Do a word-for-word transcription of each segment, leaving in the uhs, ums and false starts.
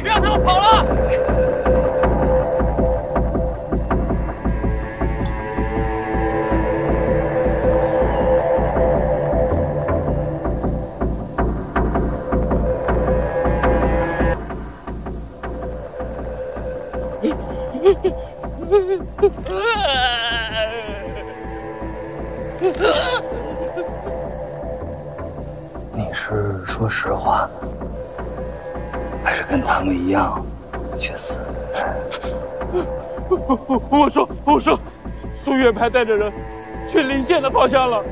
你别让他们跑了！你是说实话？ 还是跟他们一样去死？我我说我说，苏月派带着人去临县的方向了。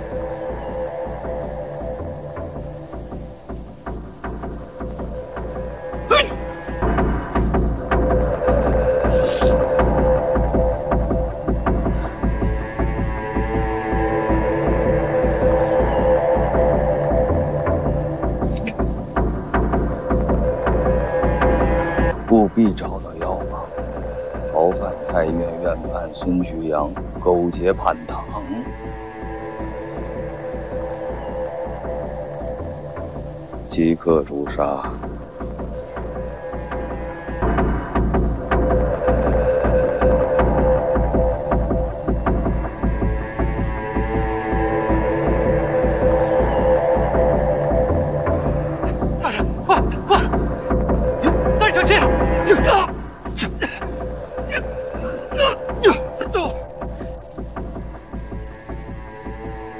必找到妖王，逃犯太庙院判孙徐阳勾结叛党。即刻诛杀。大人，快快，大人小心！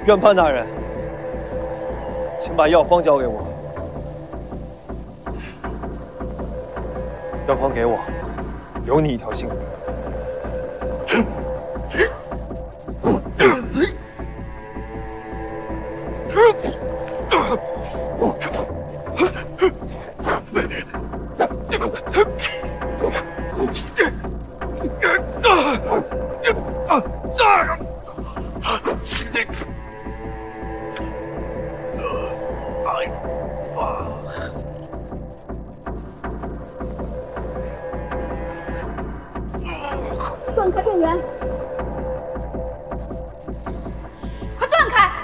院判大人，请把药方交给我。药方给我，留你一条性命。断开电源！快断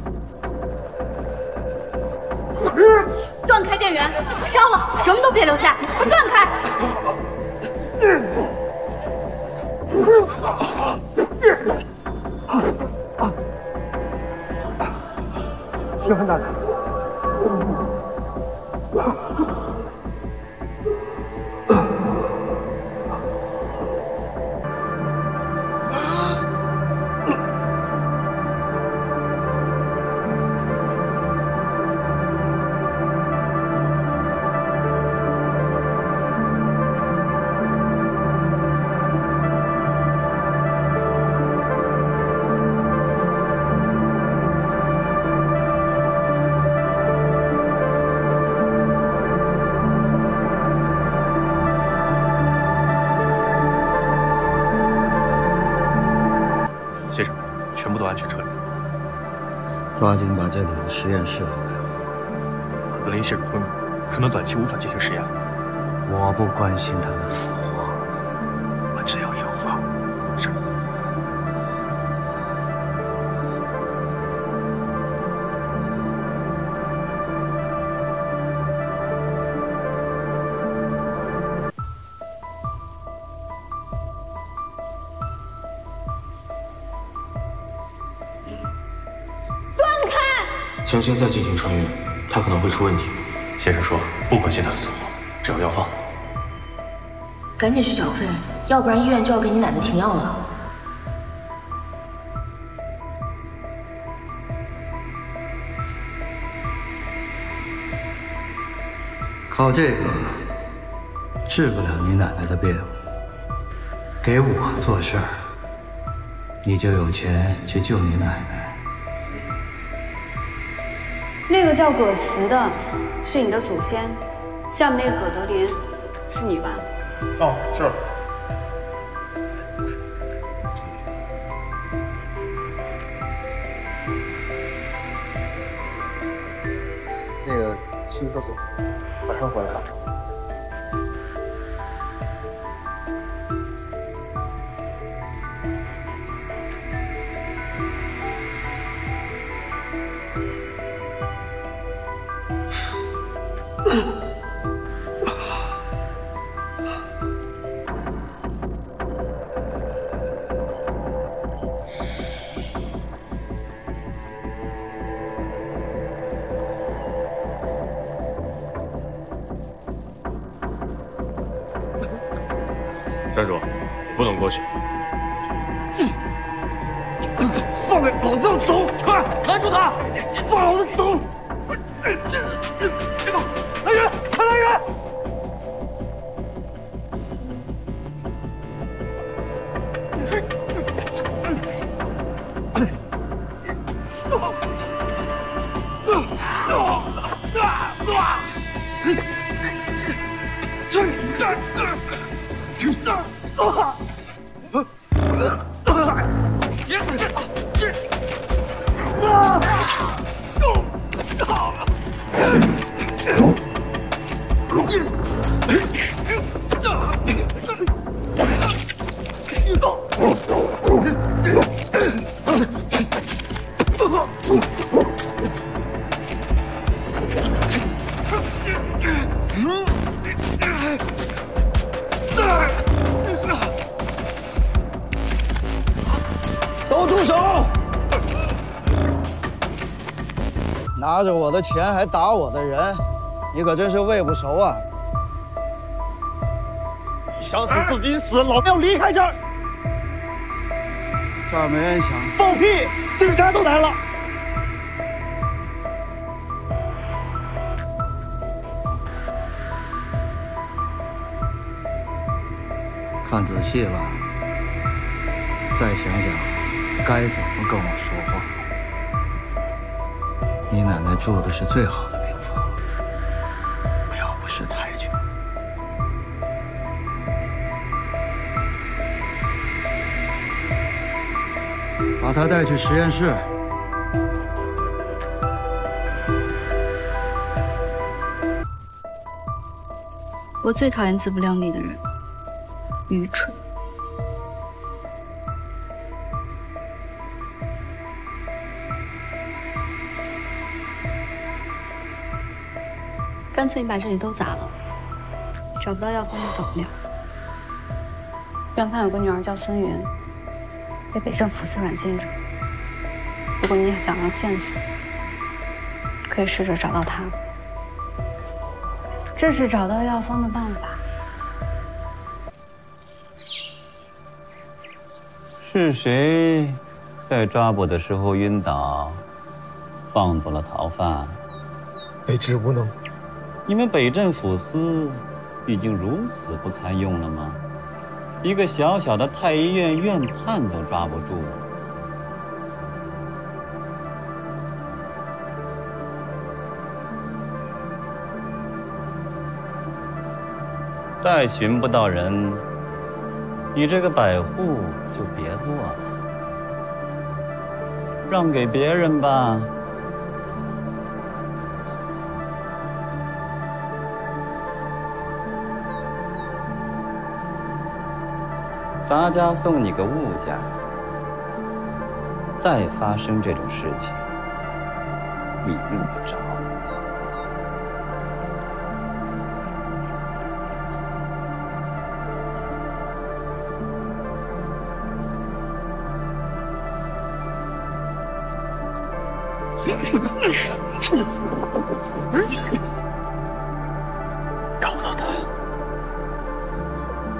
开！断开电源！烧了，什么都别留下！快断开！院判大人，全部都安全撤离，抓紧把这里的实验室安排好。文林陷入昏迷，可能短期无法进行实验。我不关心他的死活，我只要药方。是。请先再进行穿越，他可能会出问题。先生说不关心他的死活，只要药方。赶紧去缴费，要不然医院就要给你奶奶停药了。靠这个治不了你奶奶的病，给我做事儿，你就有钱去救你奶奶。 那个叫葛慈的，是你的祖先；下面那个葛德林，是你吧？哦，是。那个去厕所，马上回来了。站住！不能过去。放开老子，我走！快，拦住他！放老子走！这这这这个，来人！快来人！拿着我的钱还打我的人，你可真是喂不熟啊！你想死自己死，老子要离开这儿。这儿没人想死。放屁！警察都来了。看仔细了，再想想该怎么跟我说话。 你奶奶住的是最好的病房，我要不识抬举。把她带去实验室，我最讨厌自不量力的人，愚蠢。 干脆你把这里都砸了，找不到药方就走不了。院方有个女儿叫孙云，被北政府司软禁住。如果你也想要线索，可以试着找到她。这是找到药方的办法。是谁在抓捕的时候晕倒，放走了逃犯？卑职无能。 你们北镇府司已经如此不堪用了吗？一个小小的太医院院判都抓不住。再寻不到人，你这个百户就别做了，让给别人吧。 咱家送你个物件，再发生这种事情，你用不着。找不到他，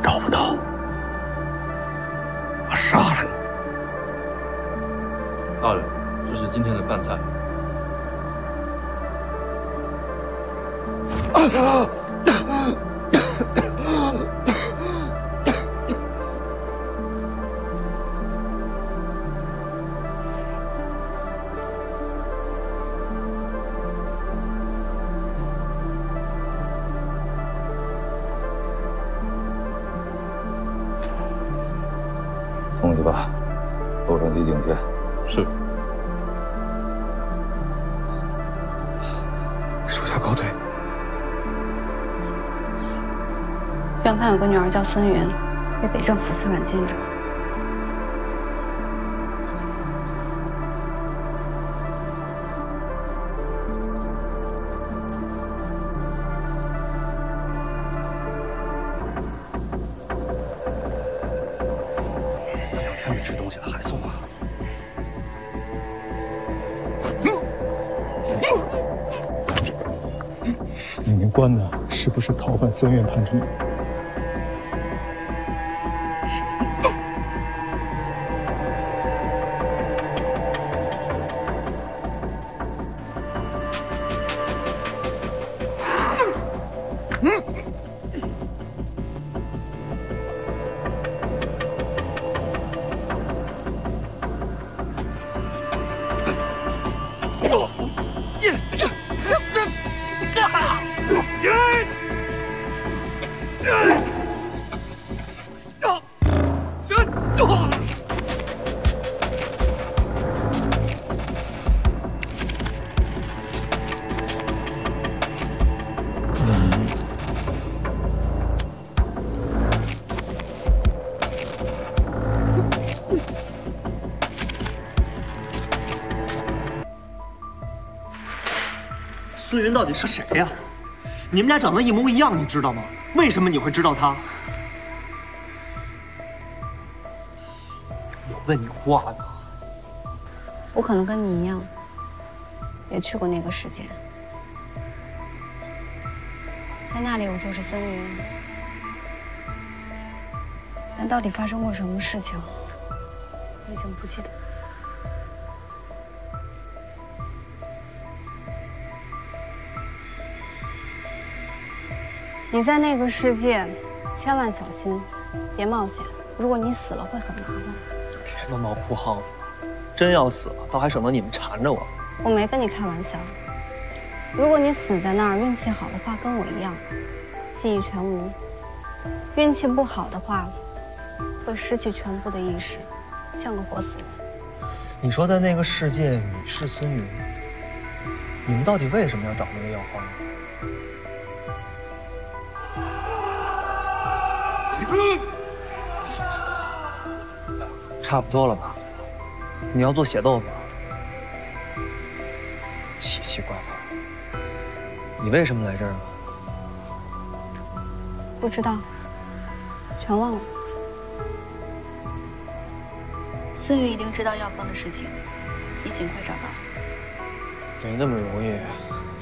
找不到。 杀了你！大人，这是今天的饭菜。送去吧，洛杉矶警戒。是。属下告退。院判有个女儿叫孙云，被北政府司软禁住。没吃东西了还送啊！你们关的是不是逃犯孙院判处？思云到底是谁呀？你们俩长得一模一样，你知道吗？为什么你会知道他？我问你话呢。我可能跟你一样，也去过那个世界，在那里我就是孙云。但到底发生过什么事情，我已经不记得。 你在那个世界，千万小心，别冒险。如果你死了，会很麻烦。别那么哭耗子了，真要死了，倒还省得你们缠着我。我没跟你开玩笑。如果你死在那儿，运气好的话，跟我一样，记忆全无；运气不好的话，会失去全部的意识，像个活死人。你说在那个世界，你是孙云，你们到底为什么要找那个药方？ 差不多了吧？你要做血豆腐？奇奇怪怪，你为什么来这儿啊？不知道，全忘了。孙云一定知道药方的事情，你尽快找到。没那么容易，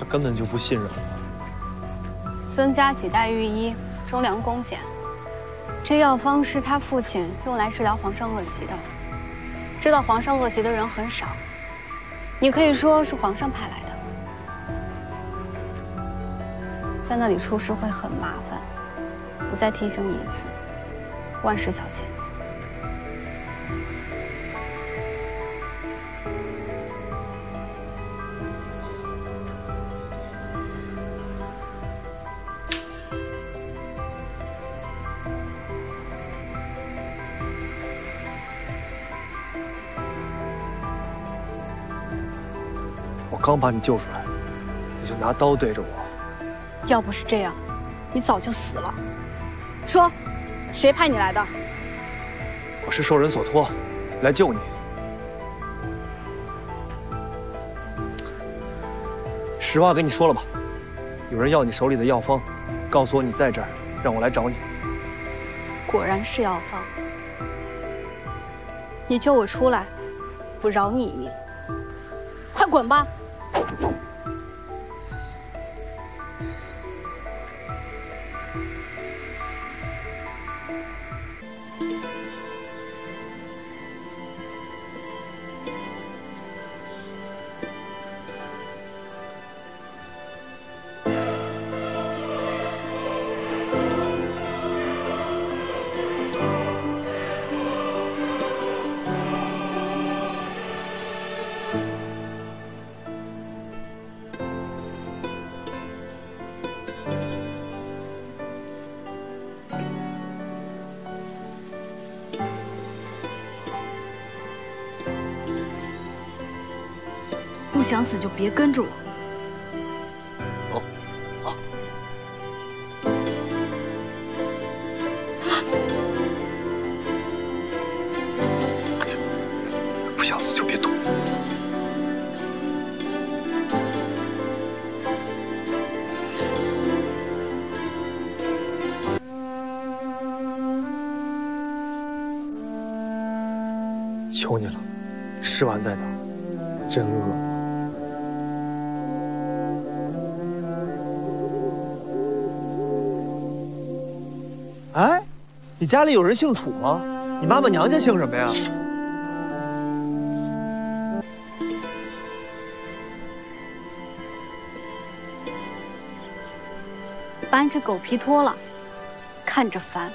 他根本就不信任我。孙家几代御医，忠良恭俭。 这药方是他父亲用来治疗皇上恶疾的，知道皇上恶疾的人很少，你可以说是皇上派来的。在那里出事会很麻烦，我再提醒你一次，万事小心。刚把你救出来，你就拿刀对着我。要不是这样，你早就死了。说，谁派你来的？我是受人所托，来救你。实话跟你说了吧，有人要你手里的药方，告诉我你在这儿，让我来找你。果然是药方。你救我出来，我饶你一命。快滚吧！ 不想死就别跟着我。 求你了，吃完再打，真饿。 哎，你家里有人姓楚吗？你妈妈娘家姓什么呀？把你这狗皮脱了，看着烦。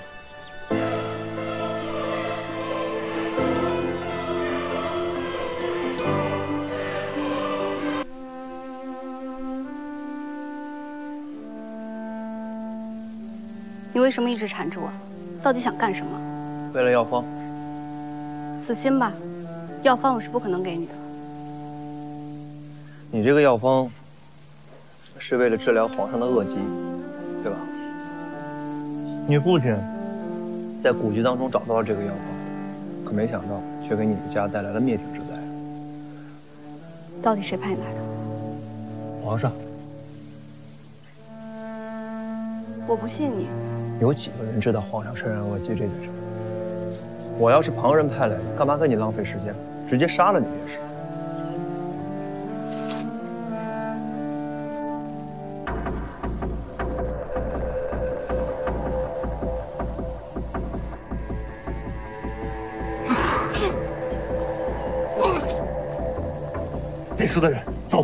为什么一直缠着我？到底想干什么？为了药方。死心吧，药方我是不可能给你的。你这个药方是为了治疗皇上的恶疾，对吧？你父亲在古籍当中找到了这个药方，可没想到却给你们家带来了灭顶之灾。到底谁派你来的？皇上，我不信你。有几个人知道皇上身染恶疾这件事？我要是旁人派来的，干嘛跟你浪费时间？直接杀了你也是。 给死的人，走！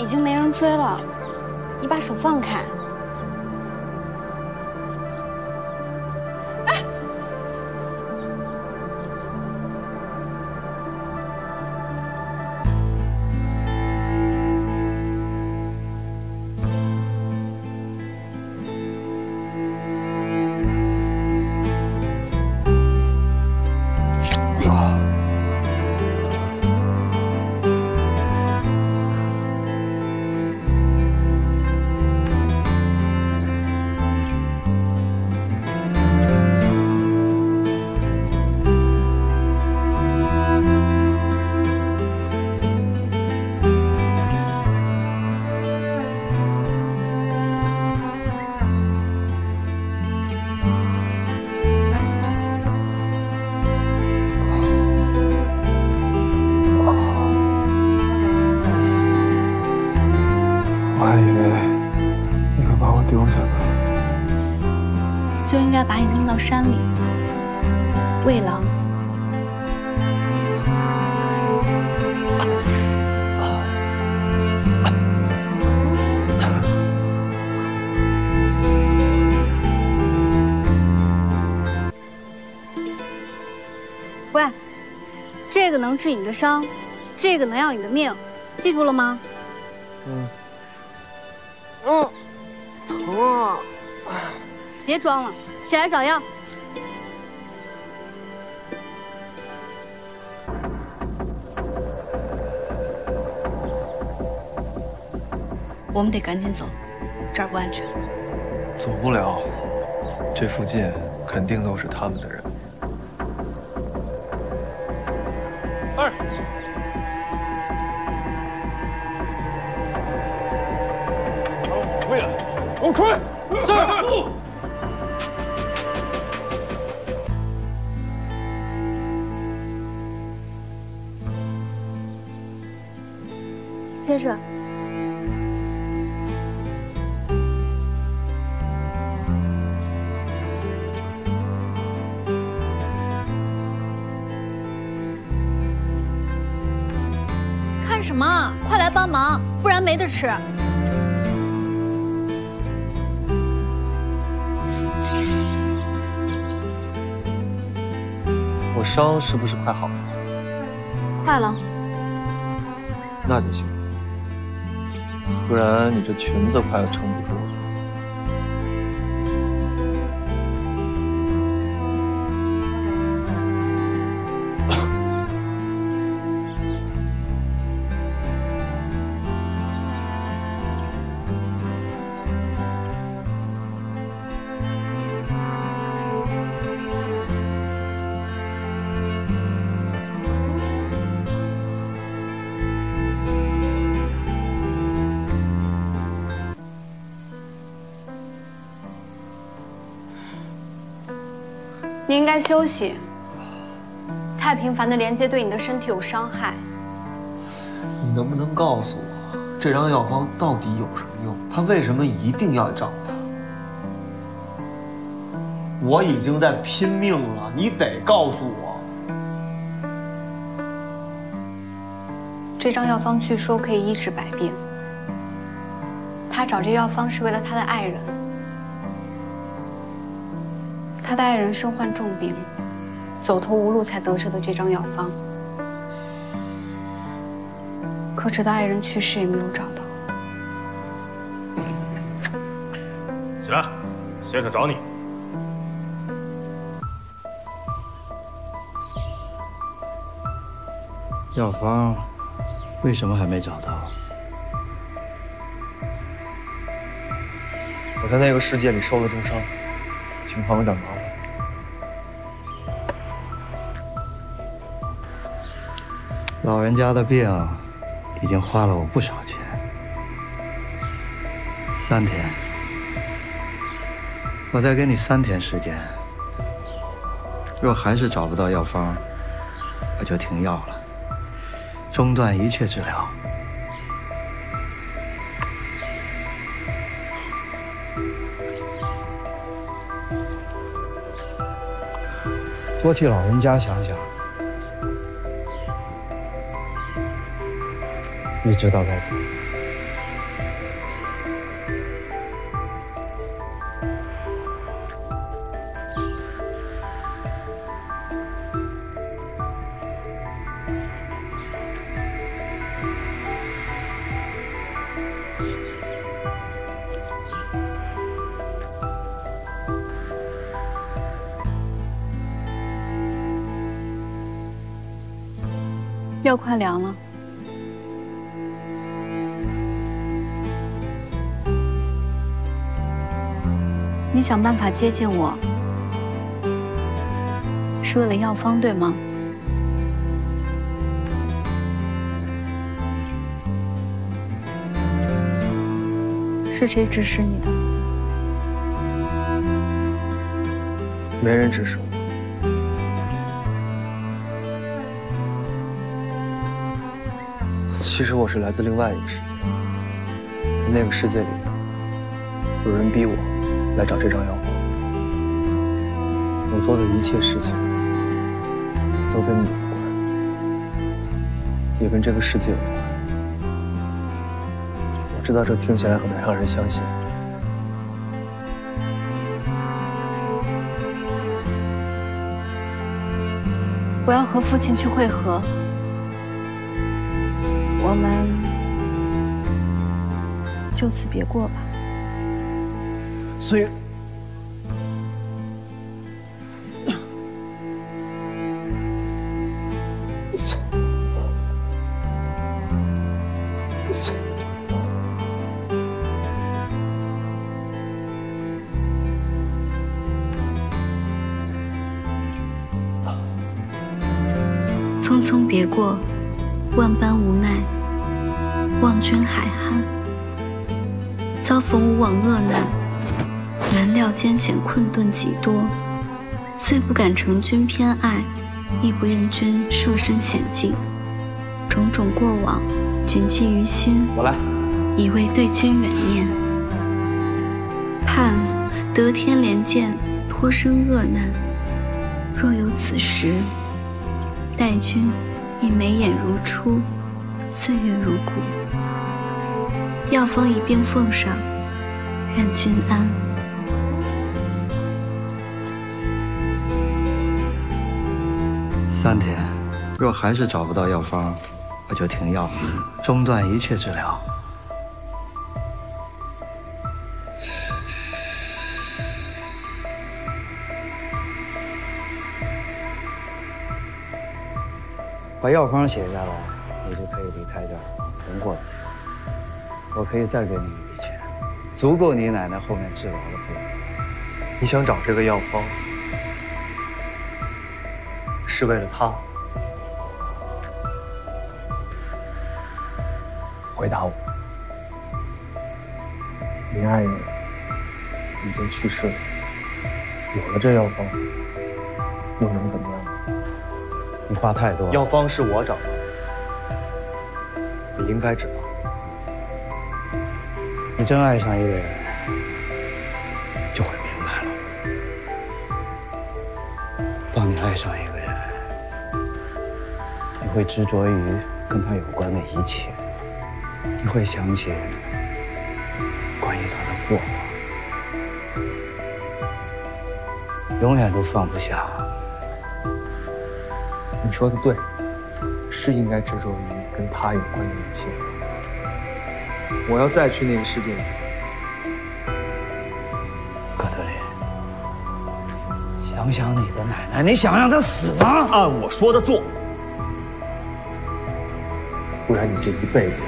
已经没人追了，你把手放开！哎，哇！ 就应该把你弄到山里喂狼。喂，这个能治你的伤，这个能要你的命，记住了吗？嗯。嗯，疼。 别装了，起来找药。我们得赶紧走，这儿不安全。走不了，这附近肯定都是他们的人。二。 我追，是。先生，看什么？快来帮忙，不然没得吃。 Thank you. 我伤是不是快好了？快了。那就行，不然你这裙子快要撑不住了。 你应该休息。太频繁的连接对你的身体有伤害。你能不能告诉我，这张药方到底有什么用？它为什么一定要找他？我已经在拼命了，你得告诉我。这张药方据说可以医治百病。他找这药方是为了他的爱人。 他的爱人身患重病，走投无路才得知的这张药方。可直到爱人去世也没有找到。起来，谢克找你。药方为什么还没找到？我在那个世界里受了重伤。 情况有点麻烦。老人家的病已经花了我不少钱。三天，我再给你三天时间。若还是找不到药方，我就停药了，中断一切治疗。 多替老人家想想，你知道该怎么做。药快凉了，你想办法接近我，是为了药方对吗？是谁指使你的？没人指使我。 其实我是来自另外一个世界，在那个世界里，有人逼我来找这张药方。我做的一切事情都跟你无关，也跟这个世界无关。我知道这听起来很难让人相信，我要和父亲去会合。 我们就此别过吧。所以，匆匆别过，万般无奈。 望君海瀚，遭逢无往厄难，难料艰险困顿几多，虽不敢承君偏爱，亦不任君设身险境。种种过往，谨记于心，我来，以为对君远念。盼得天怜见，脱身厄难。若有此时，待君亦眉眼如初，岁月如骨。 药方一并奉上，愿君安。三天，若还是找不到药方，我就停药，中断一切治疗。把药方写下来，你就可以离开这儿，存过自己。我可以再给你一笔钱，足够你奶奶后面治疗的费用。你想找这个药方？ 是为了他？回答我。你爱人已经去世了，有了这药方，又能怎么样？你话太多了。药方是我找的，你应该知道。你真爱上一个人，就会明白了。当你爱上一个人， 会执着于跟他有关的一切，你会想起关于他的过往，永远都放不下。你说的对，是应该执着于跟他有关的一切。我要再去那个世界一次。葛德林，想想你的奶奶，你想让她死吗？按我说的做。 不然你这一辈子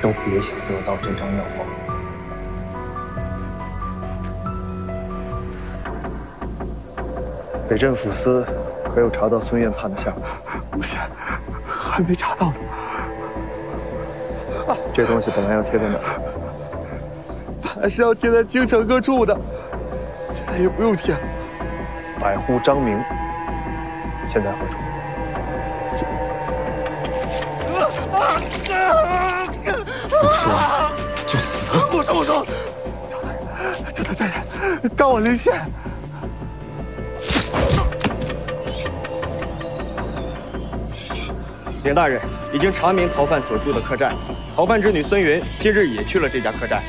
都别想得到这张药方。北镇抚司可有查到孙院判的下落？目前还没查到呢。这东西本来要贴在哪儿？本来是要贴在京城各处的，现在也不用贴了。百户张明，现在何处？ 不说就死！我说我说，赵大人，赵大人，告我临县。林大人已经查明逃犯所住的客栈，逃犯之女孙云近日也去了这家客栈。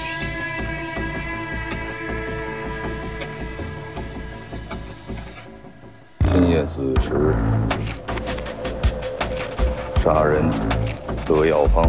深夜子时，杀人得药方。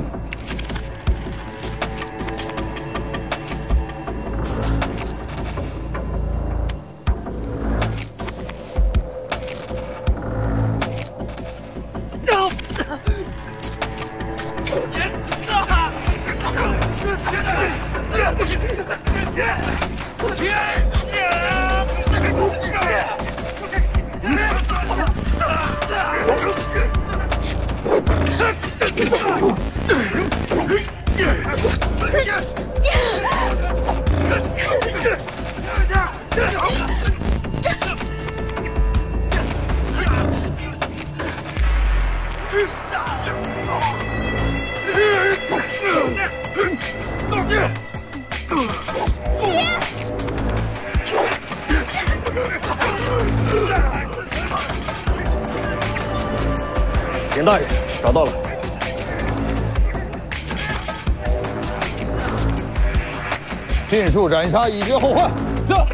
林大人找到了，尽数斩杀，以绝后患。走。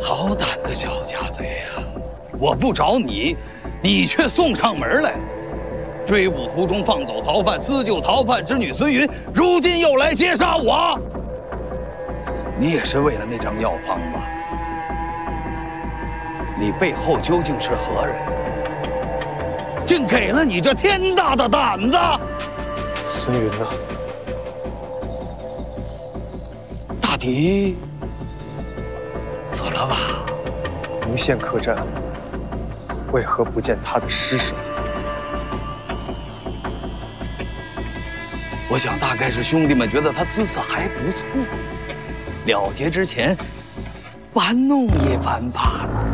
好胆的小家贼呀！我不找你，你却送上门来。追捕途中放走逃犯，私救逃犯之女孙云，如今又来劫杀我。你也是为了那张药方吧？你背后究竟是何人？竟给了你这天大的胆子！孙云啊，大抵死了吧？宁县客栈。 为何不见他的尸首？我想大概是兄弟们觉得他姿色还不错，了结之前玩弄一番罢了。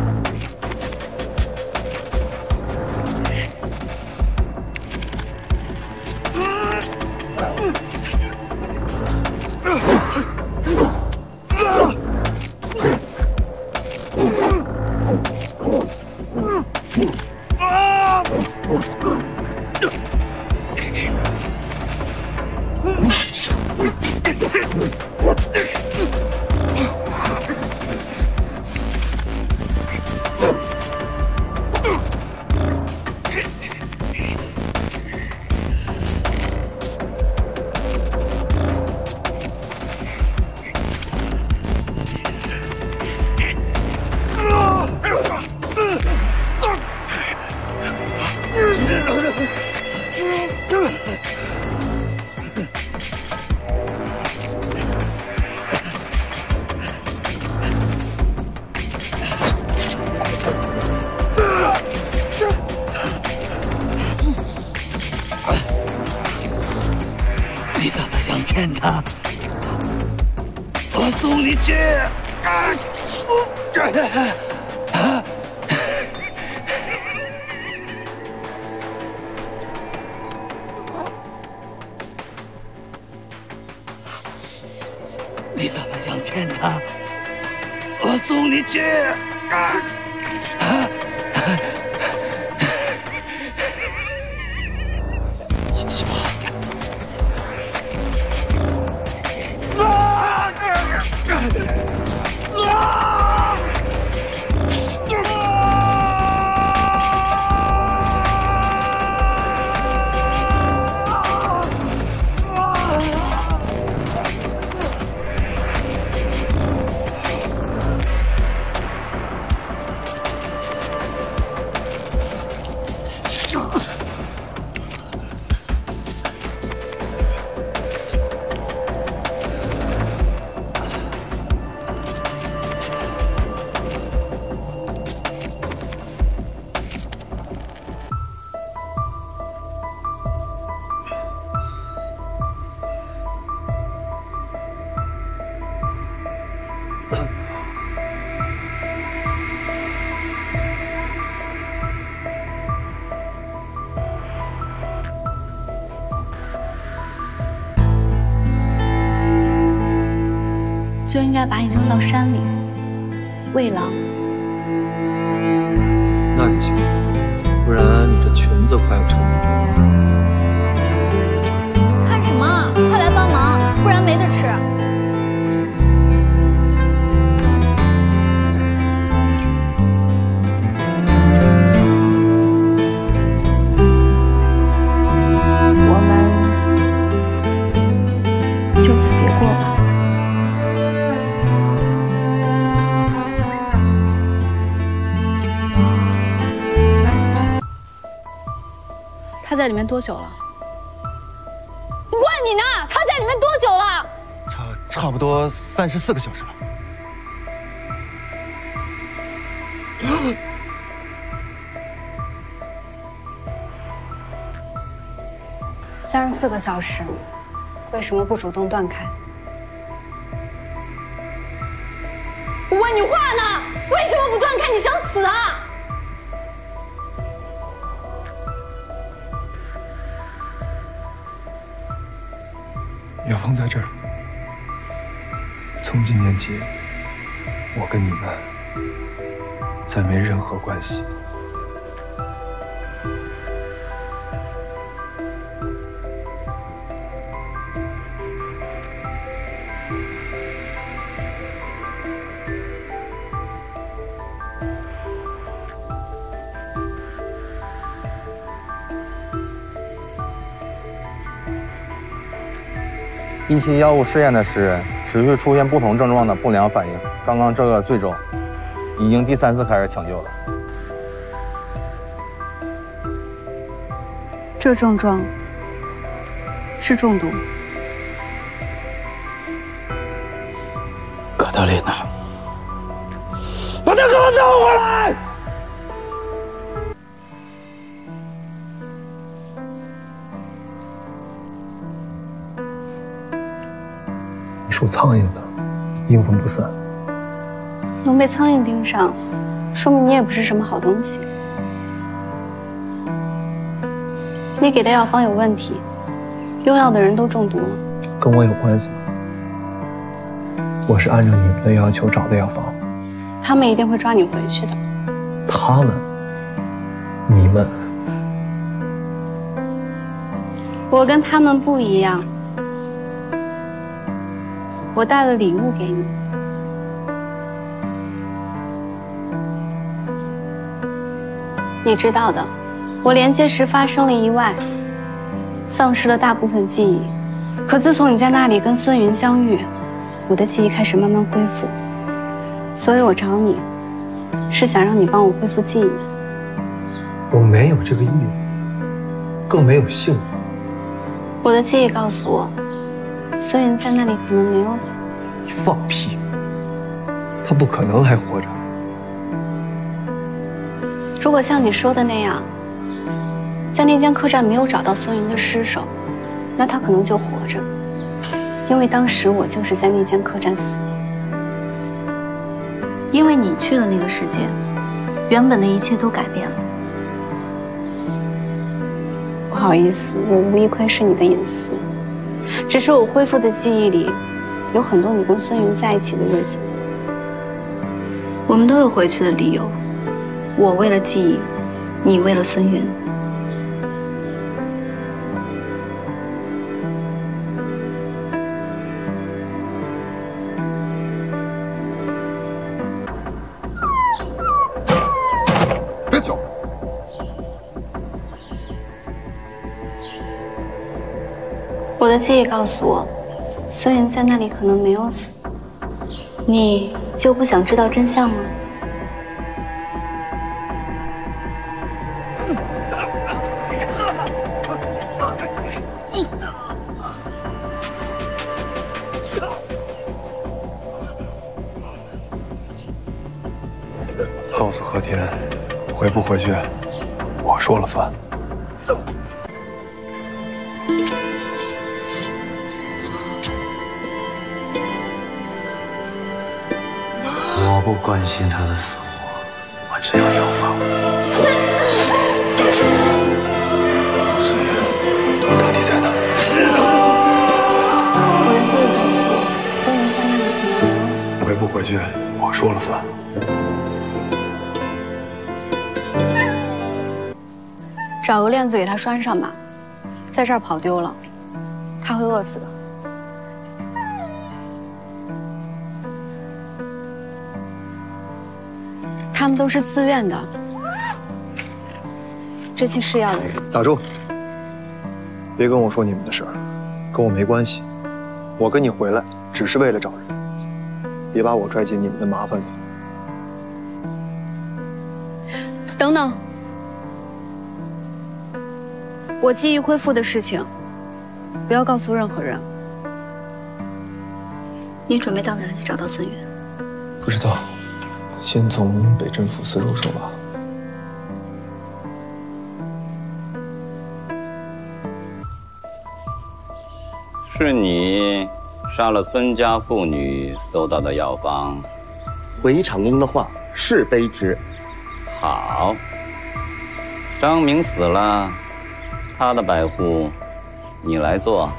就应该把你弄到山里喂狼。那也行，不然你这裙子快要撑不住了。看什么？快来帮忙，不然没得吃。我们就此别过吧。 在里面多久了？我问你呢，他在里面多久了？差差不多三十四个小时了。三十四个小时，为什么不主动断开？我问你话呢，为什么不断开？你想死啊？ 药方在这儿。从今年起，我跟你们再没任何关系。一期药物试验的实人持续出现不同症状的不良反应。刚刚这个最终已经第三次开始抢救了。这症状是中毒。卡特琳娜，把他给我弄回来！ 属苍蝇的，阴魂不散。能被苍蝇盯上，说明你也不是什么好东西。你给的药方有问题，用药的人都中毒了。跟我有关系吗？我是按照你们的要求找的药方。他们一定会抓你回去的。他们？你们？我跟他们不一样。 我带了礼物给你，你知道的，我连接时发生了意外，丧失了大部分记忆。可自从你在那里跟孙云相遇，我的记忆开始慢慢恢复。所以我找你，是想让你帮我恢复记忆。我没有这个义务，更没有幸福。我的记忆告诉我。 孙云在那里可能没有死。你放屁！他不可能还活着。如果像你说的那样，在那间客栈没有找到孙云的尸首，那他可能就活着，因为当时我就是在那间客栈死的。因为你去了那个世界，原本的一切都改变了。不好意思，我无意窥视你的隐私。 只是我恢复的记忆里，有很多你跟孙云在一起的日子。我们都有回去的理由，我为了记忆，你为了孙云。别叫！ 我的记忆告诉我，孙云在那里可能没有死。你就不想知道真相吗？告诉何天，回不回去，我说了算。 我不关心他的死活，我只要药方。孙云到底在哪？我的记忆告诉我，孙云在那里可能没有死。回不回去，我说了算。找个链子给他拴上吧，在这儿跑丢了，他会饿死的。 他们都是自愿的。这期试药的人，打住！别跟我说你们的事儿，跟我没关系。我跟你回来只是为了找人，别把我拽进你们的麻烦里。等等，我记忆恢复的事情，不要告诉任何人。你准备到哪里找到孙云？不知道。 先从北镇抚司入手吧。是你杀了孙家妇女搜到的药方。回厂公的话是卑职。好。张明死了，他的摆布你来做。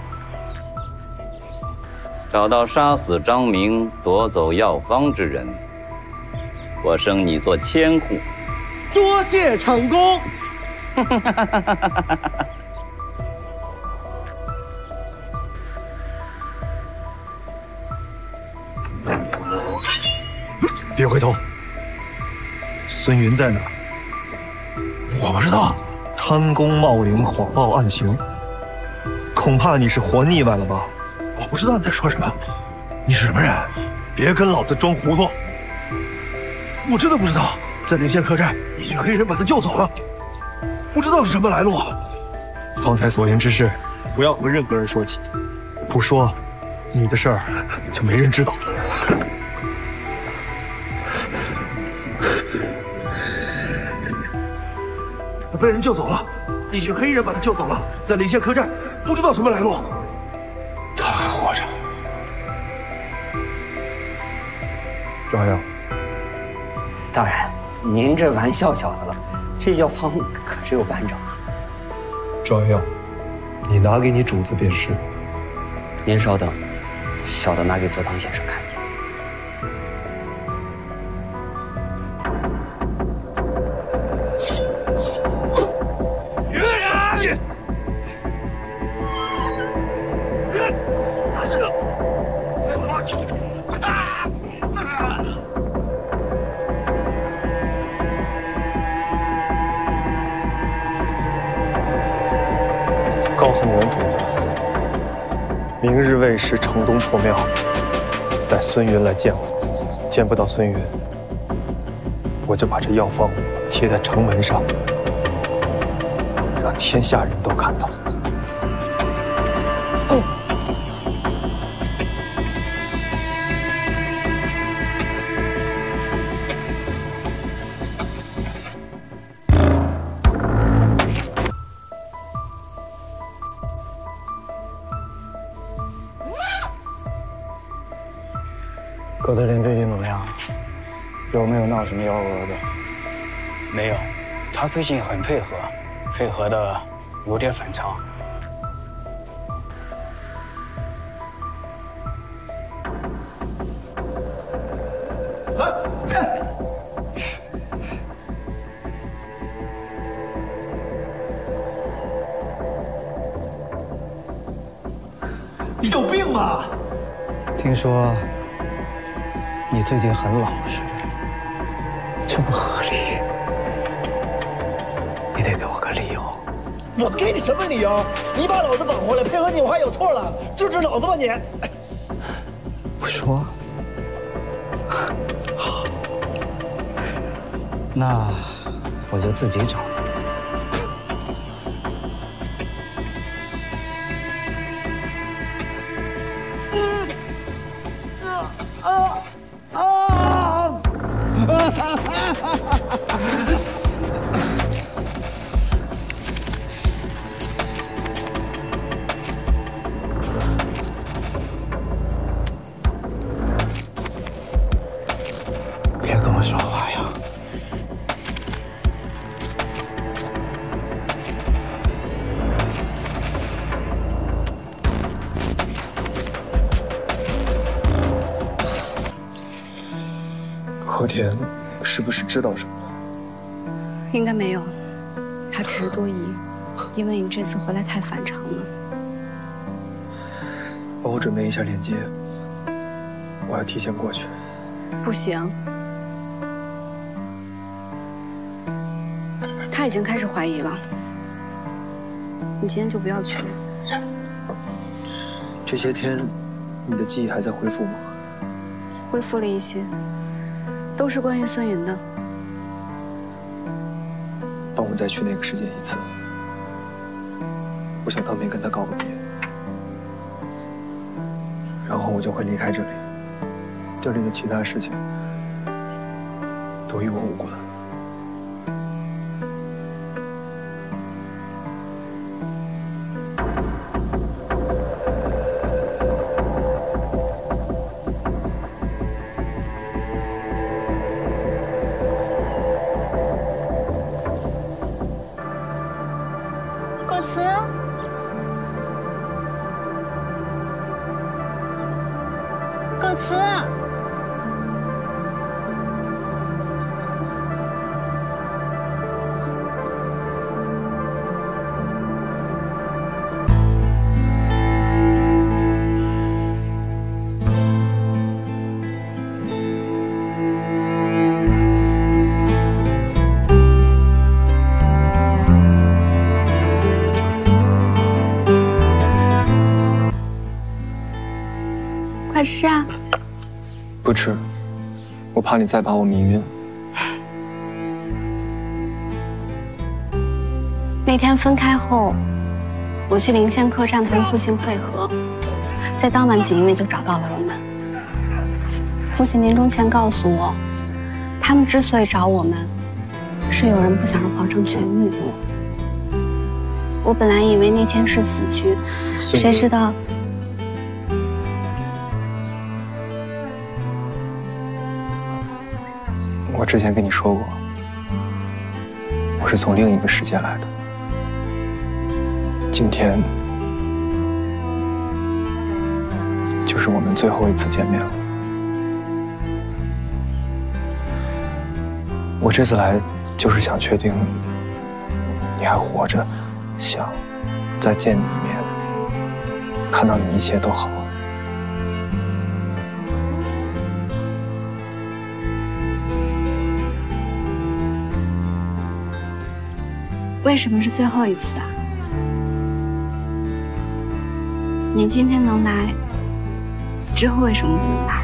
找到杀死张明、夺走药方之人。 我升你做千户，多谢厂公。别回头！孙云在哪？我不知道。贪功冒领，谎报案情，恐怕你是活腻歪了吧？我不知道你在说什么。你是什么人？别跟老子装糊涂！我真的不知道，在灵仙客栈已经黑人把他救走了，不知道是什么来路。方才所言之事，不要和任何人说起，不说，你的事儿就没人知道。 被人救走了，一群黑人把他救走了，在灵仙客栈，不知道什么来路。他还活着，抓药。大人，您这玩笑小的了，这药方可只有半掌。抓药，你拿给你主子便是。您稍等，小的拿给左堂先生看一眼。 告诉你们主子，明日未时城东破庙，带孙云来见我。见不到孙云，我就把这药方贴在城门上，让天下人都看到。哦，葛大人最近怎么样？有没有闹什么幺蛾子？没有，他最近很配合，配合的有点反常。你有病吧？听说。 你最近很老实，这不合理。你得给我个理由。我给你什么理由？你把老子绑回来，配合你，我还有错了？治治脑子吧你！不说。好，那我就自己找。啊啊！ 啊！别跟我说话呀！何田是不是知道什么？应该没有，他只是多疑，因为你这次回来太反常了。帮我准备一下链接，我要提前过去。不行，他已经开始怀疑了。你今天就不要去了。这些天，你的记忆还在恢复吗？恢复了一些。 都是关于孙云的。帮我再去那个世界一次，我想当面跟他告个别，然后我就会离开这里。这里的其他事情都与我无关。快吃啊！不吃，我怕你再把我迷晕。那天分开后，我去临县客栈同父亲会合，在当晚锦衣卫就找到了我们。父亲临终前告诉我，他们之所以找我们，是有人不想让皇上痊愈。 我本来以为那天是死局，谁知道我之前跟你说过，我是从另一个世界来的。今天就是我们最后一次见面了。我这次来就是想确定你还活着。 想再见你一面，看到你一切都好。为什么是最后一次啊？你今天能来，之后为什么不能来？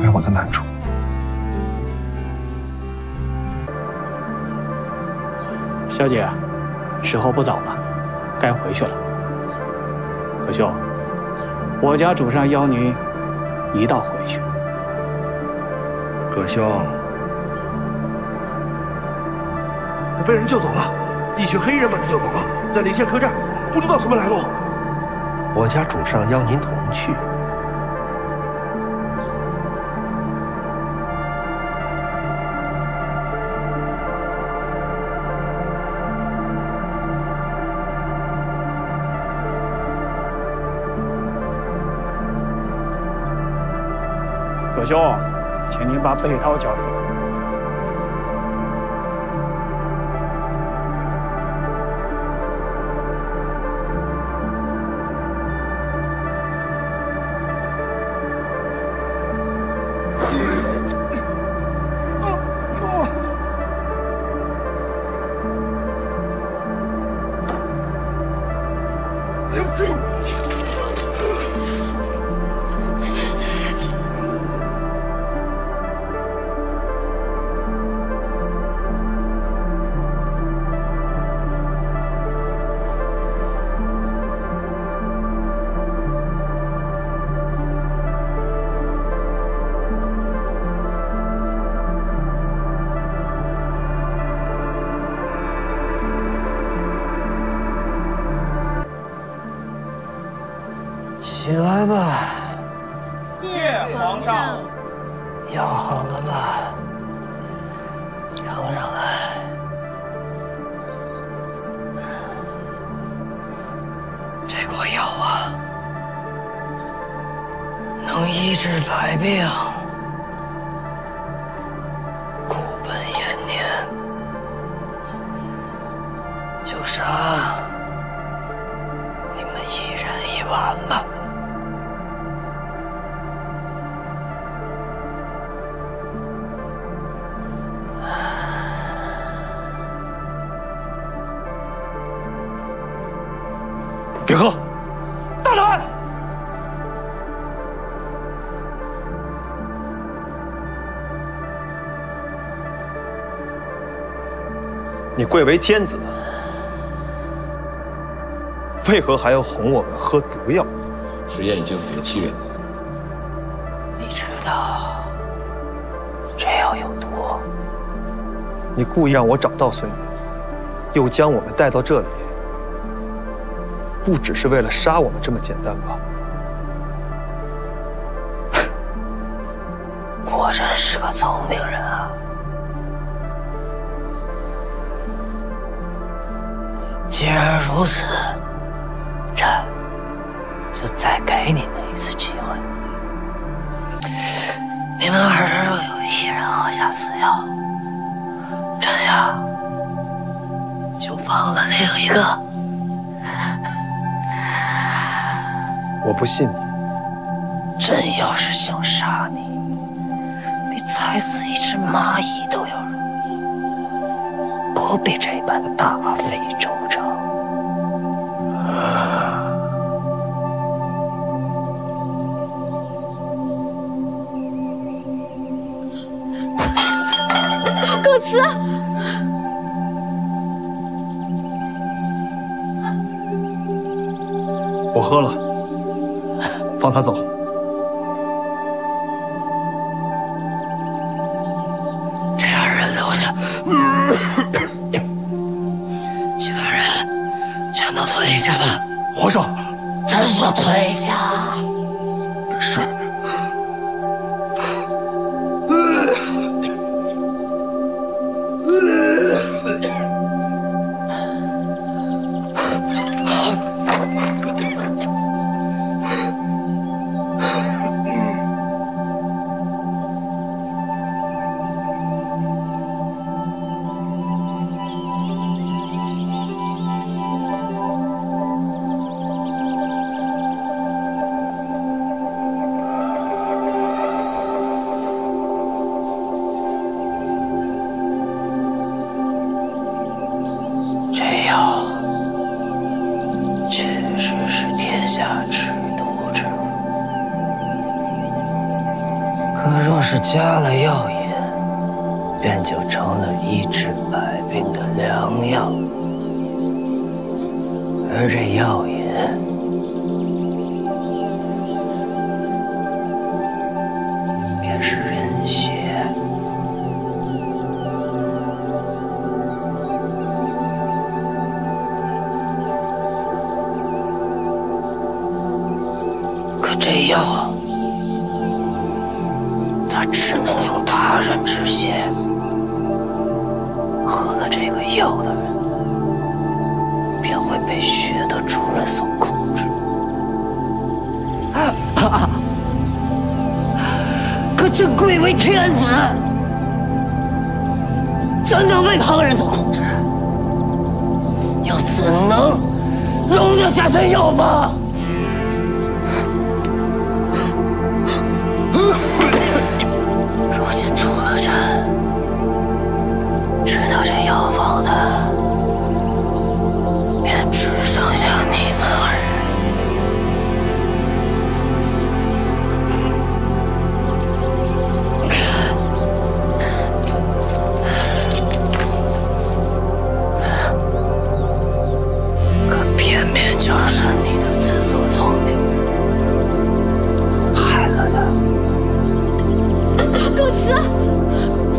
没有我的难处。 小姐，时候不早了，该回去了。可秀，我家主上邀您一道回去。葛兄，他被人救走了，一群黑人把他救走了，在临县客栈，不知道什么来路。我家主上邀您同去。葛兄，请您把贝里涛交出来。起来吧，谢皇上。要好了吧，让我让来。这锅药啊，能医治百病，固本延年。就杀你们一人一碗吧。 别喝！大胆！你贵为天子，为何还要哄我们喝毒药？石燕已经死了七月。你知道这药有毒。你故意让我找到孙宇，又将我们带到这里。 不只是为了杀我们这么简单吧？果真是个聪明人啊！既然如此，朕就再给你们一次机会。你们二人若有一人喝下此药，朕呀就放了另一个。 我不信你，朕要是想杀你，比踩死一只蚂蚁都要容易，不必这般大费周章。辞。我喝了，放他走。这俩人留下，其他人全都退下吧。皇上，朕说退下。是。 加了药引，便就成了医治百病的良药。而这药引，便是人血。可这药啊！ 只能用他人之血。喝了这个药的人，便会被血的主人所控制。啊！可朕贵为天子，怎能为旁人所控制？又怎能容得下这药法？ 可辞。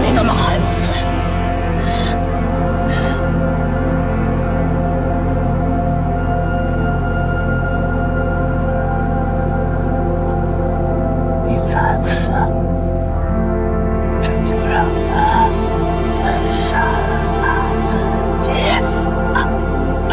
你怎么还不死？你再不死，这就让他先杀了自己。啊啊啊！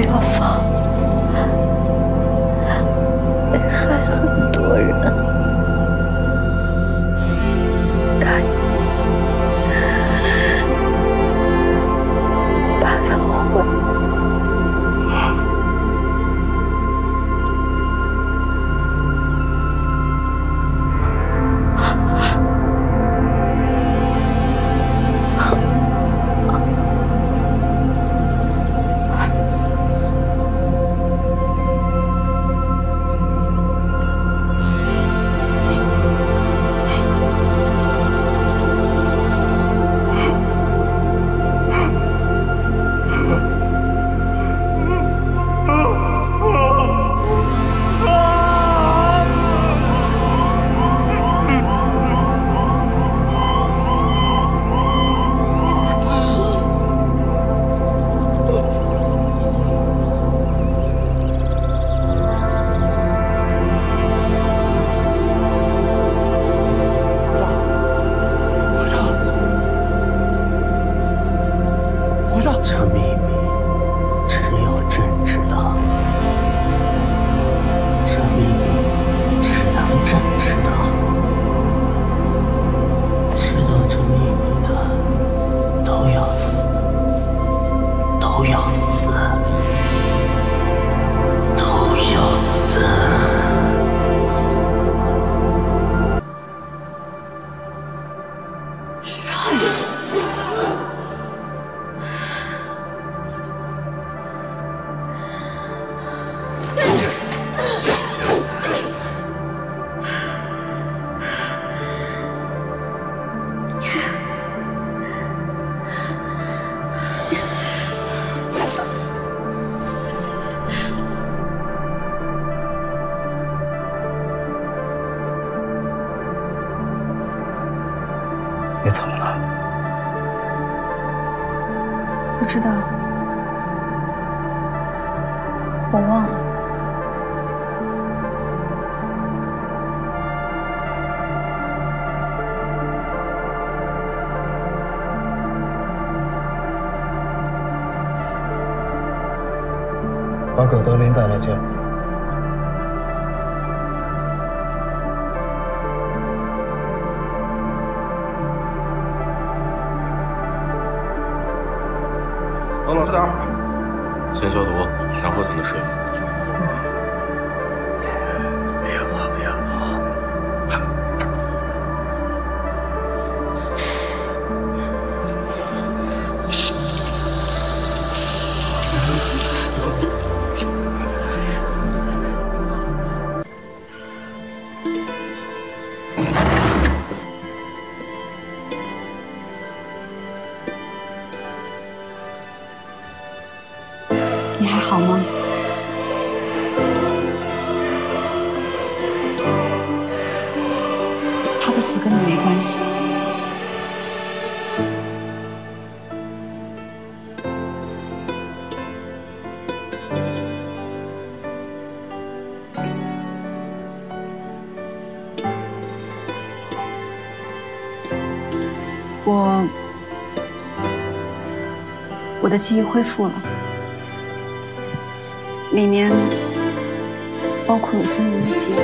疗法危害很多人，但把它毁，这秘密只有朕知道，这秘密只当朕知道。知道这秘密的都要死，都要死，都要死。杀人！ 你怎么了？不知道，我忘了。把葛德林带来见我。 等老师等会儿，先消毒，然后才能睡。别跑，别跑。你还好吗？他的死跟你没关系。我，我的记忆恢复了。 里面包括有森林的记忆。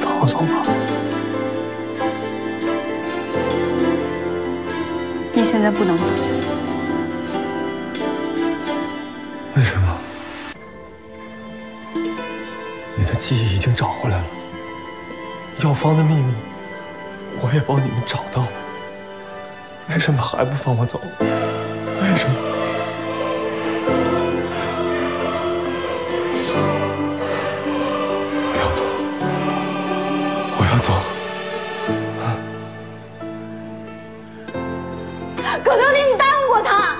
放我走吧。你现在不能走。为什么？你的记忆已经找回来了，药方的秘密我也帮你们找到了，为什么还不放我走？为什么？ 我要走了，啊！葛德林，你答应过他。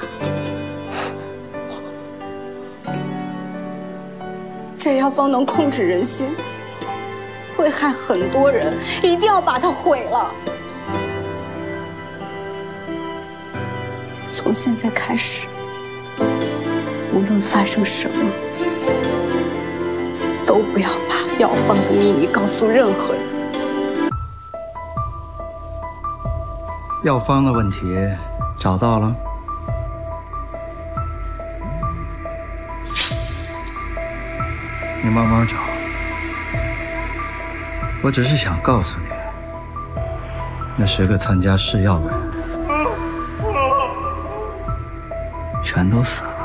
这药方能控制人心，会害很多人，一定要把它毁了。从现在开始，无论发生什么，都不要把药方的秘密告诉任何人。 药方的问题找到了，你慢慢找。我只是想告诉你，那十个参加试药的人，全都死了。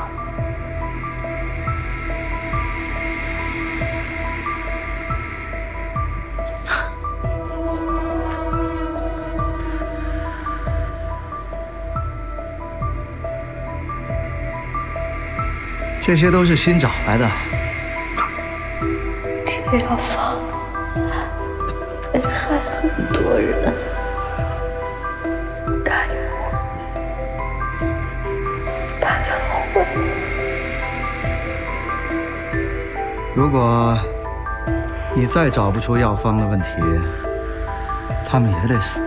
这些都是新找来的。这药方会害很多人，答应我，把它毁。如果你再找不出药方的问题，他们也得死。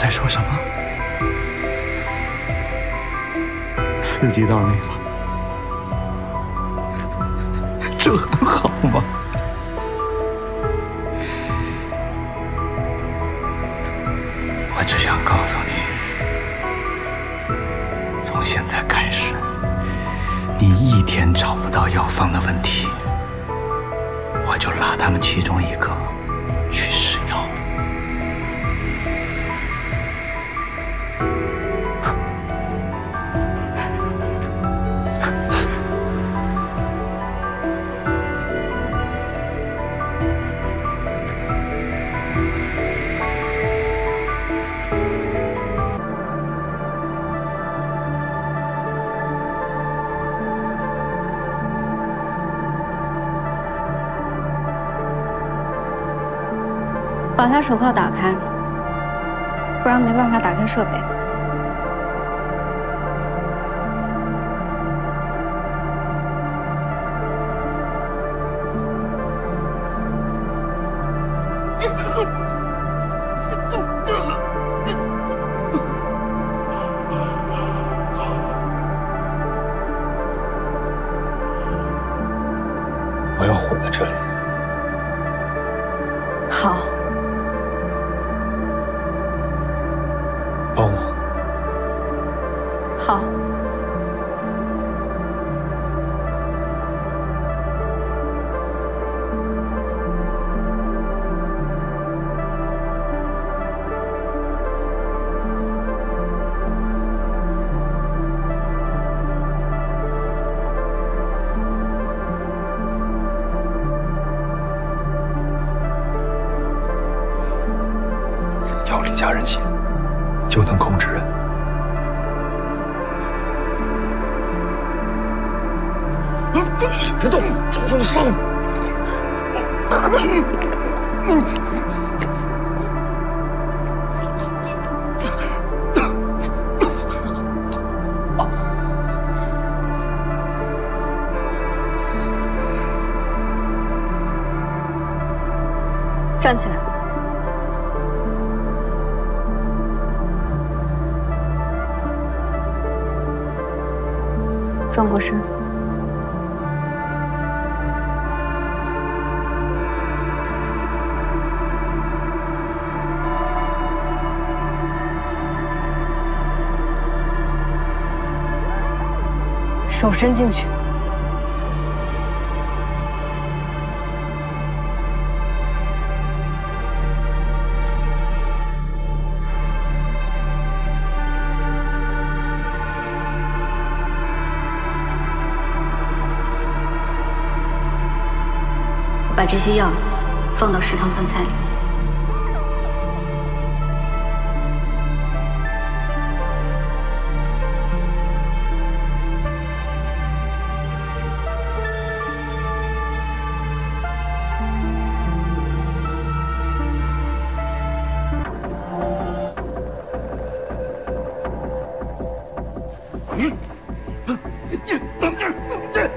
在说什么？刺激到你了，这很好吗？我只想告诉你，从现在开始，你一天找不到药方的问题，我就拉他们其中一个去试药。 把他手铐打开，不然没办法打开设备。我要毁了这里。好。 好，要离家人近，就能控制人。 别动，我杀了你！站起来。 转过身。手伸进去。 把这些药放到食堂饭菜里。嗯，这这这这。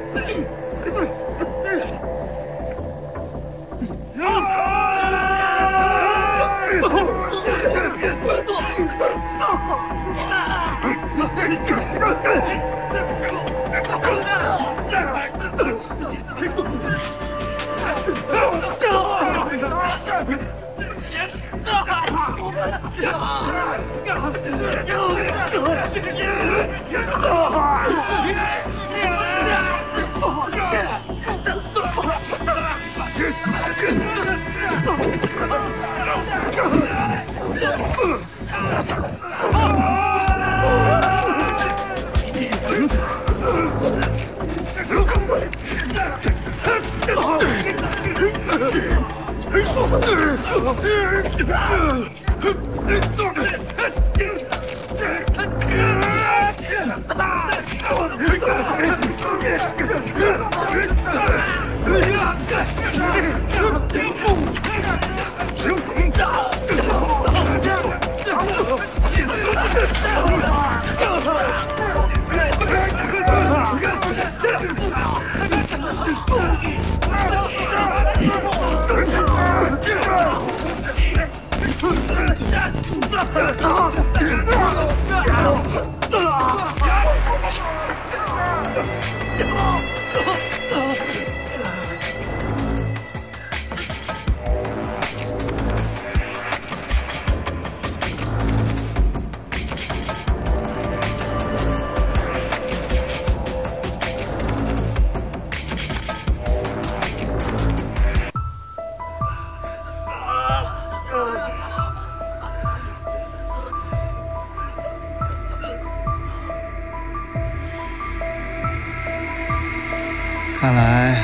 看来，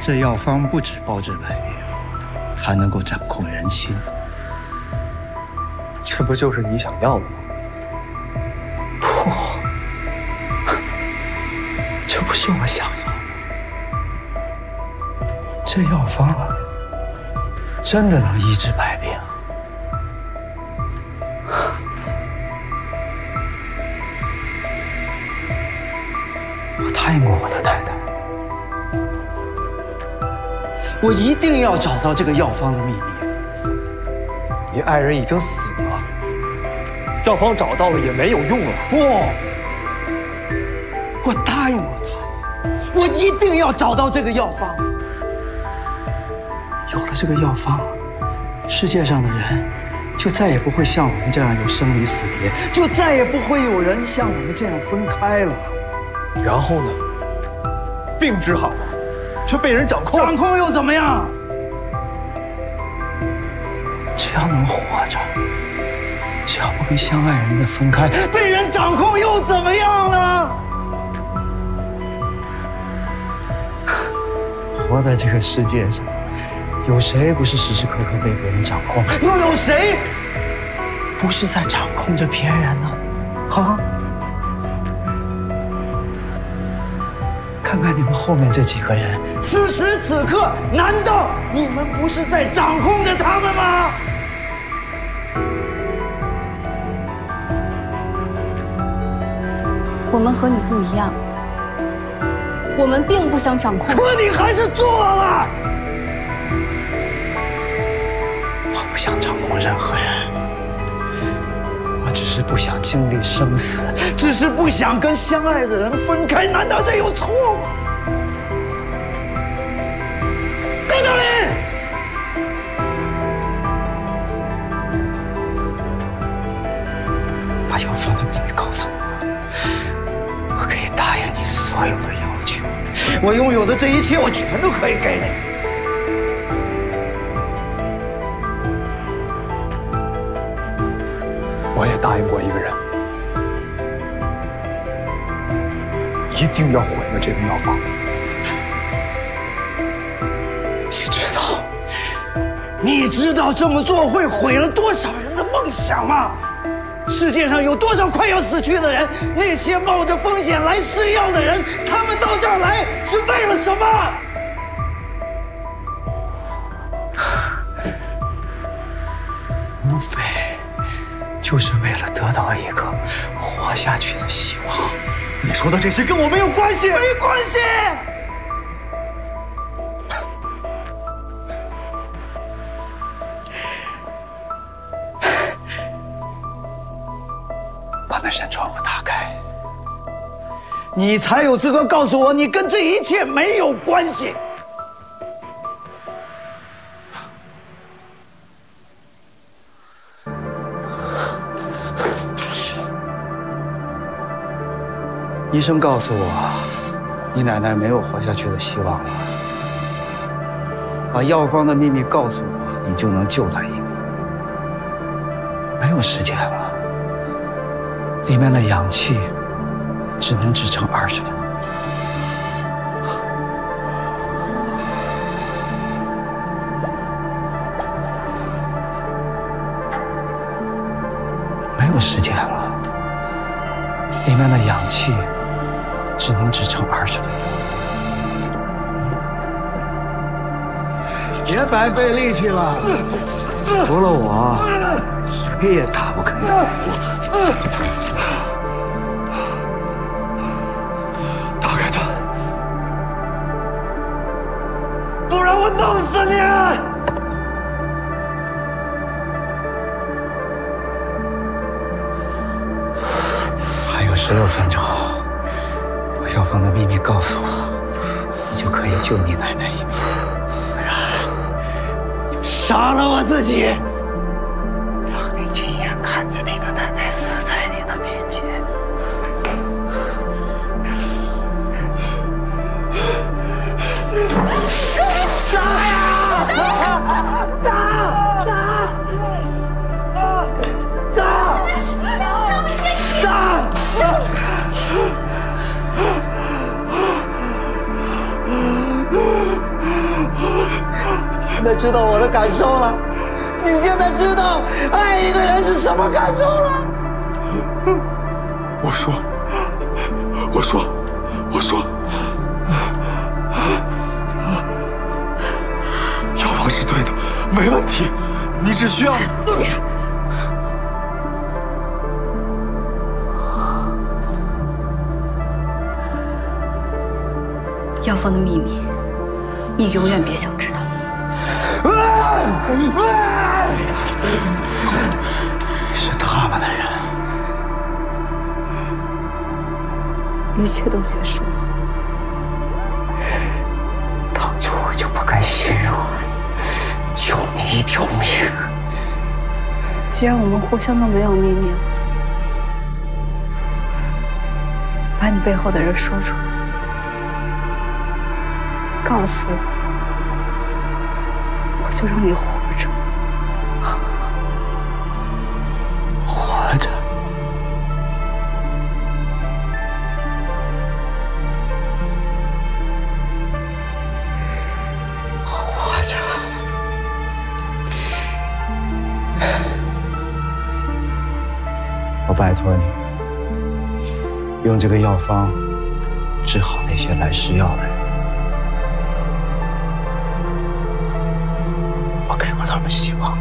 这药方不止包治百病，还能够掌控人心。这不就是你想要的吗？嚯、哦，这不是我想要的。这药方啊，真的能医治百病。我太爱我的太太。 我一定要找到这个药方的秘密。你爱人已经死了，药方找到了也没有用了。不，我答应过他，我一定要找到这个药方。有了这个药方，世界上的人就再也不会像我们这样有生离死别，就再也不会有人像我们这样分开了。然后呢？病治好了。 却被人掌控，掌控又怎么样？只要能活着，只要不跟相爱人的分开，被人掌控又怎么样呢？活在这个世界上，有谁不是时时刻刻被别人掌控？又有谁不是在掌控着别人呢？啊？ 看看你们后面这几个人，此时此刻，难道你们不是在掌控着他们吗？我们和你不一样，我们并不想掌控。可你还是做了。我不想掌控任何人。 只是不想经历生死，只是不想跟相爱的人分开，难道这有错吗？高德林，把药方的秘密告诉我，我可以答。我拥有的这一切，我全都可以给你。 我也答应过一个人，一定要毁了这味药方。你知道，你知道这么做会毁了多少人的梦想吗？世界上有多少快要死去的人？那些冒着风险来试药的人，他们到这儿来是为了什么？无非。 就是为了得到一个活下去的希望。你说的这些跟我没有关系，没关系。把那扇窗户打开，你才有资格告诉我，你跟这一切没有关系。 医生告诉我，你奶奶没有活下去的希望了。把药方的秘密告诉我，你就能救她一命。没有时间了，里面的氧气只能支撑二十分钟。没有时间了，里面的氧气。 只能支撑二十分钟，别白费力气了。除了我，谁也打不开他的肚子。打开它，不然我弄死你！ 十六分钟，把药方的秘密告诉我，你就可以救你奶奶一命，不然就杀了我自己，让你亲眼看着你的奶奶死在你的面前。杀呀！杀！杀！杀！杀！ 啊！现在知道我的感受了，你现在知道爱一个人是什么感受了。我说，我说，我说，药方是对的，没问题，你只需要。 药方的秘密，你永远别想知道。是他们的人，一切都结束了。当初我就不该心软，救你一条命。既然我们互相都没有秘密了，把你背后的人说出来。 告诉我，我就让你活着，活着。活着。我拜托你，用这个药方治好那些来试药的人。 他们希望，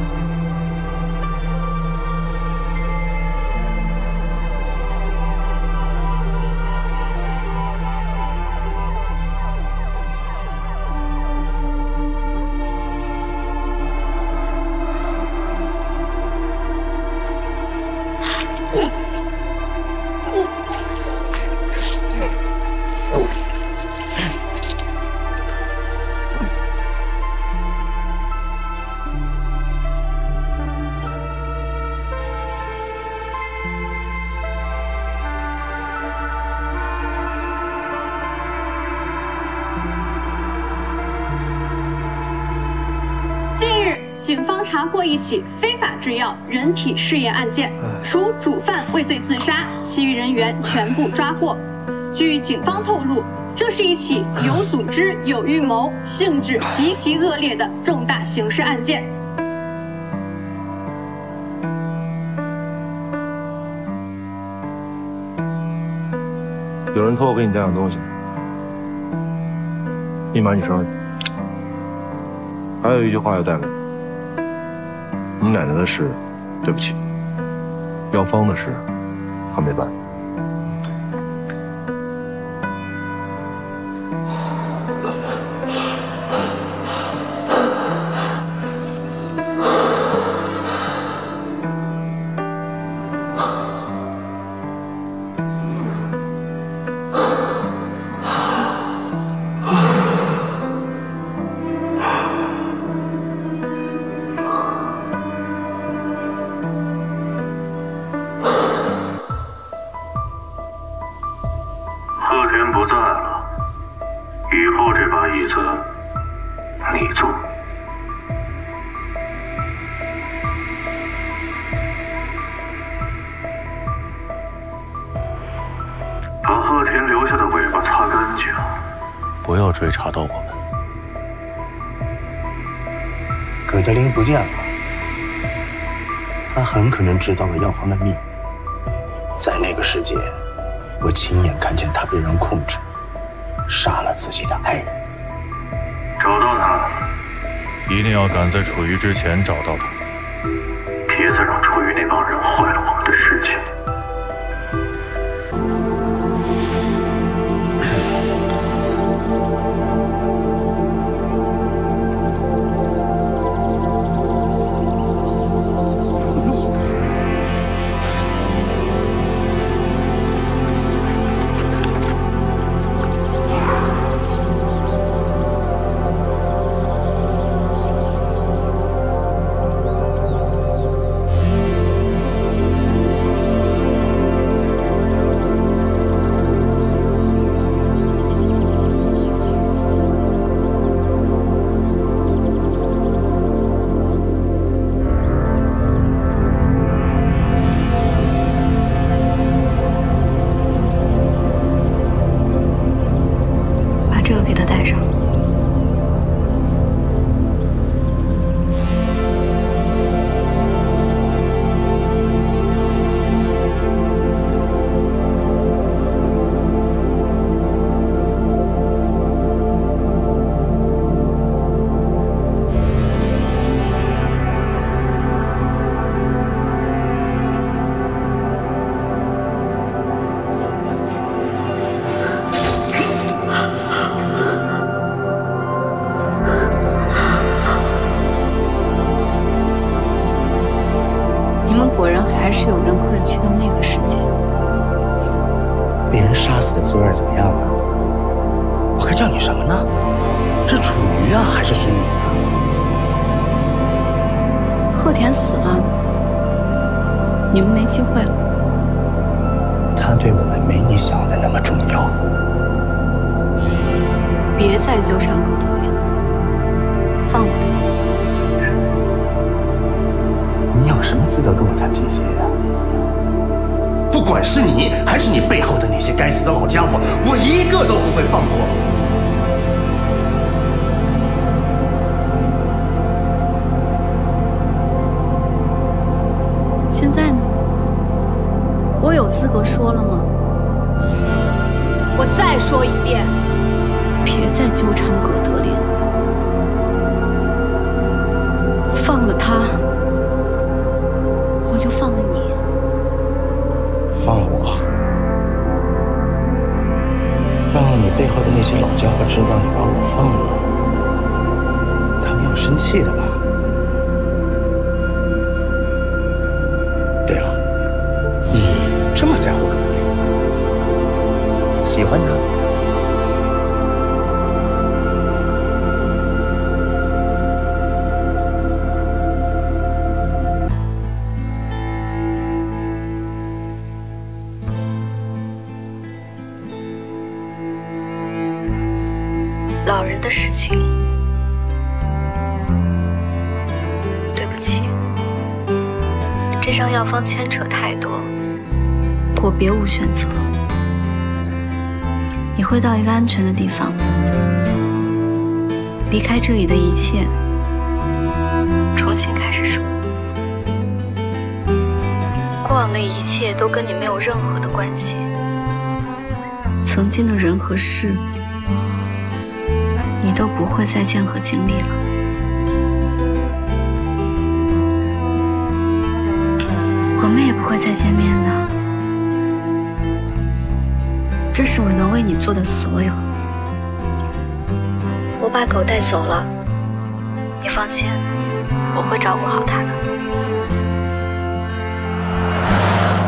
警方查获一起非法制药人体试验案件，除主犯未遂自杀，其余人员全部抓获。据警方透露，这是一起有组织、有预谋、性质极其恶劣的重大刑事案件。 有人偷我给你带样东西，密码你手里。还有一句话要带给你，你奶奶的事，对不起；药方的事，还没办。追查到我们，葛德林不见了，他很可能知道了药方的秘密。在那个世界，我亲眼看见他被人控制，杀了自己的爱人。找到他，一定要赶在楚瑜之前找到他，别再让楚瑜那帮人坏了我们的事情。 老人的事情，身上药方牵扯太多，我别无选择。你会到一个安全的地方，离开这里的一切，重新开始生活。过往的一切都跟你没有任何的关系，曾经的人和事，你都不会再见和经历了。 我们也不会再见面的，这是我能为你做的所有。我把狗带走了，你放心，我会照顾好它的。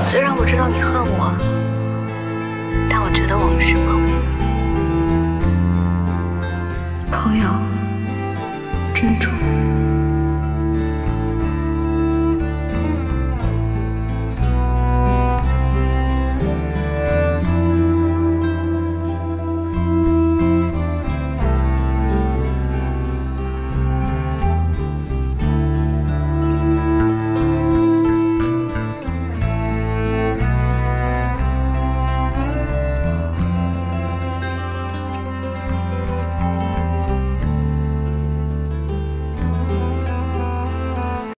虽然我知道你恨我，但我觉得我们是朋友，朋友，珍重。